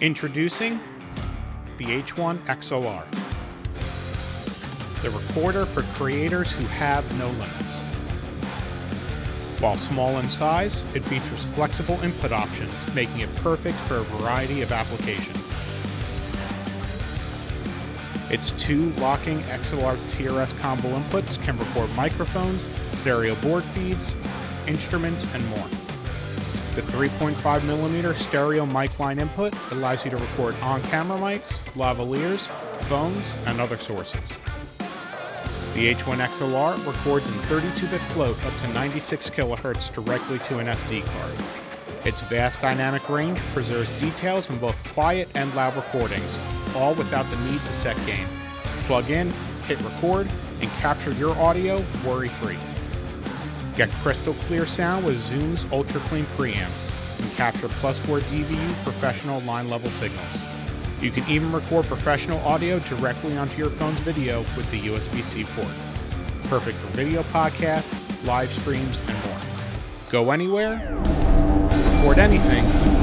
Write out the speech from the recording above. Introducing the H1 XLR, the recorder for creators who have no limits. While small in size, it features flexible input options, making it perfect for a variety of applications. Its two locking XLR TRS combo inputs can record microphones, stereo board feeds, instruments, and more. The 3.5mm stereo mic line input allows you to record on-camera mics, lavaliers, phones, and other sources. The H1 XLR records in 32-bit float up to 96 kHz directly to an SD card. Its vast dynamic range preserves details in both quiet and loud recordings, all without the need to set gain. Plug in, hit record, and capture your audio worry-free. Get crystal clear sound with Zoom's ultra clean preamps and capture +4 dBu professional line level signals. You can even record professional audio directly onto your phone's video with the USB-C port. Perfect for video podcasts, live streams, and more. Go anywhere, record anything.